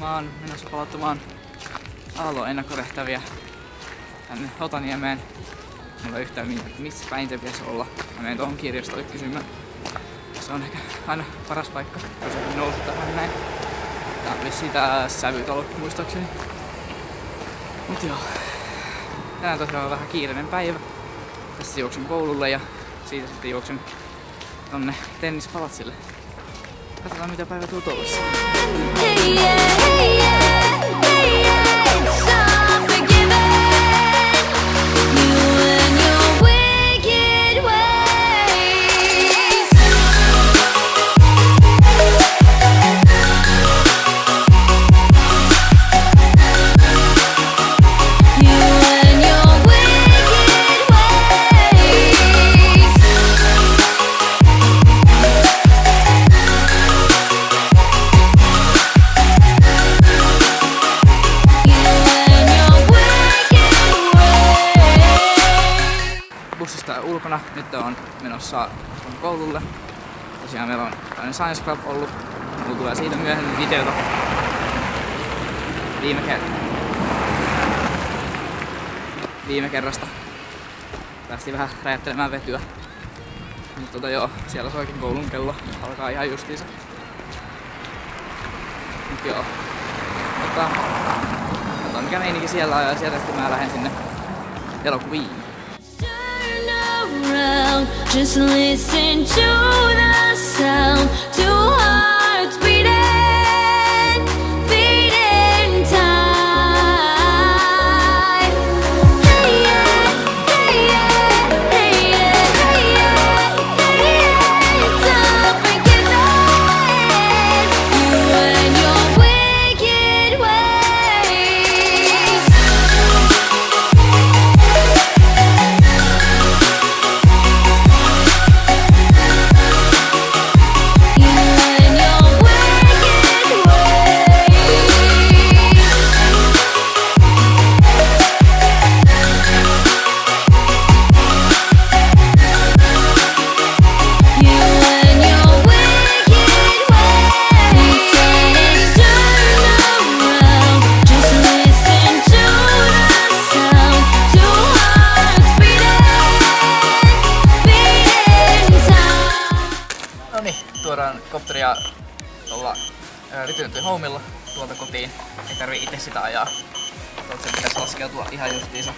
Mä oon menossa palauttamaan aalloennakkorehtäviä tänne Otaniemeen. Mulla ei yhtään missä päin te pitäisi olla. Mä menen tuohon kirjastolle kysymään. Se on ehkä aina paras paikka, jos on noussut tähän näin. Tää oli sitä Sävytalo muistaakseni. Mut joo. Tänään tosiaan on vähän kiireinen päivä. Tässä juoksen koululle ja siitä sitten juoksen tonne Tennispalatsille. Katsotaan mitä päivä tuo tulossa. Ulkona. Nyt on menossa koululle. Tosiaan meillä on tämmönen Science Club ollut. Mulla tulee siitä myöhemmin videota viime kerrasta. Päästiin vähän räjättelemään vetyä. Mutta joo, siellä soikin koulun kello. Alkaa ihan justiinsa. Mut joo. Katsotaan mikä meininki siellä on ja sieltä mä lähden sinne elokuviin. Just listen to the sound, two hearts beating time. Hey yeah, hey yeah, hey yeah, hey yeah, hey yeah. It's unforgiving, you and your wicked ways. Tuodaan kopteria tuolla rytynetty homilla tuolta kotiin. Ei tarvii itse sitä ajaa. Tuolta se pitäisi laskeutua ihan justiinsa.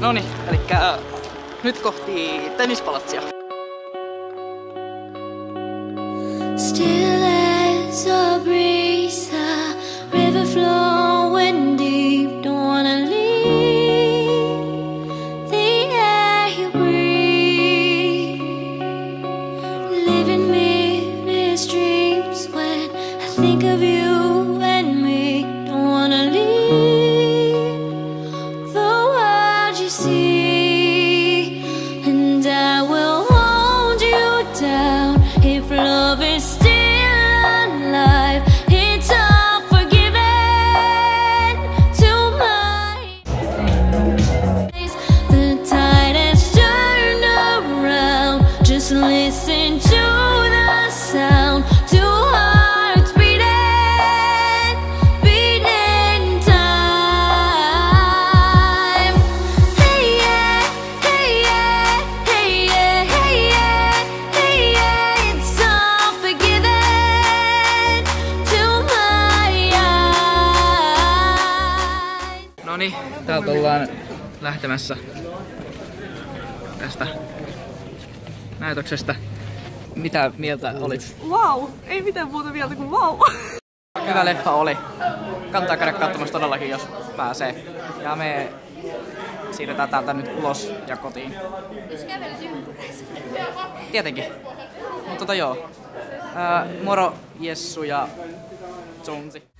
Noniin, elikkä nyt kohti Tennispalatsia. Still as a breeze, a river flowing deep. Don't wanna leave the air you breathe. Living meaningless dreams when I think of you and me. Don't wanna leave the world you see, and I will hold you down if love is. Listen to the sound, two hearts beating. Noniin, täältä ollaan lähtemässä tästä näytöksestä. Mitä mieltä olit? Wow! Ei mitään muuta mieltä kuin wow! Hyvä leffa oli. Kannattaa käydä katsomassa todellakin, jos pääsee. Ja me siirretään täältä nyt ulos ja kotiin. Jos kävelet ympyrässä. Tietenkin. Mutta joo. Moro Jessu ja Jonesi.